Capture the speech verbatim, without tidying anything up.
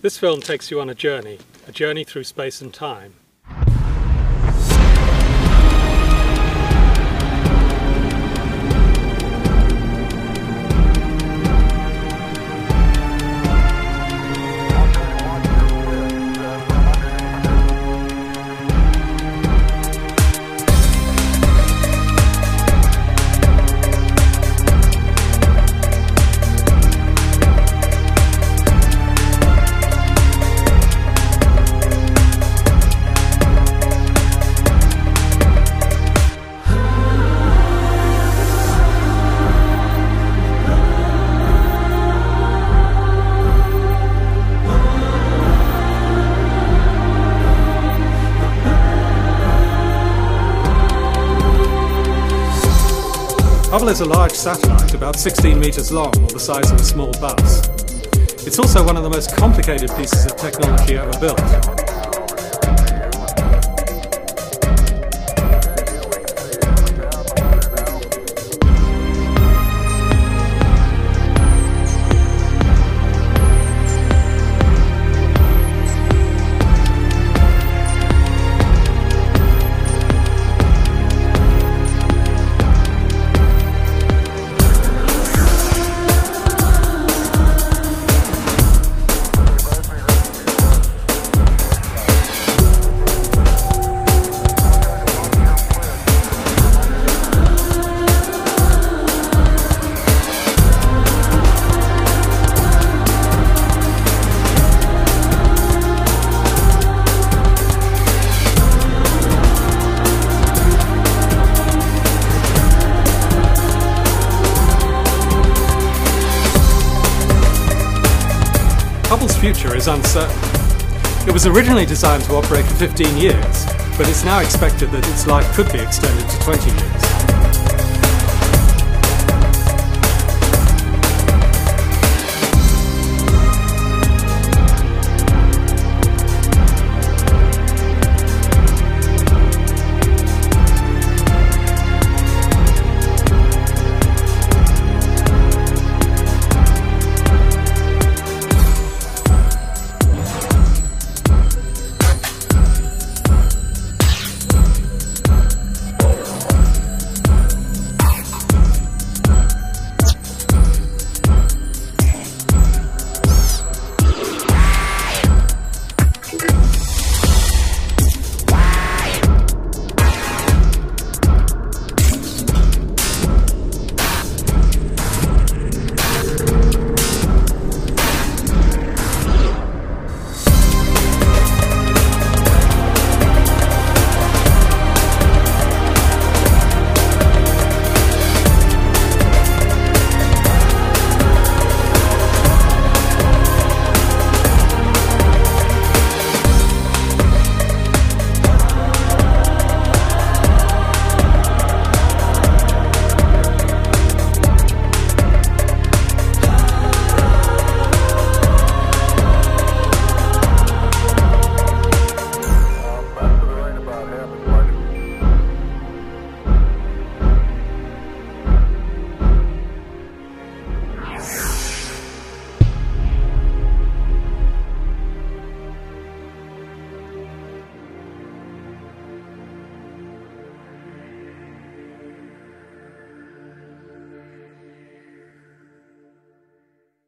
This film takes you on a journey, a journey through space and time. Hubble is a large satellite, about sixteen metres long, or the size of a small bus. It's also one of the most complicated pieces of technology ever built. Hubble's future is uncertain. It was originally designed to operate for fifteen years, but it's now expected that its life could be extended to twenty years.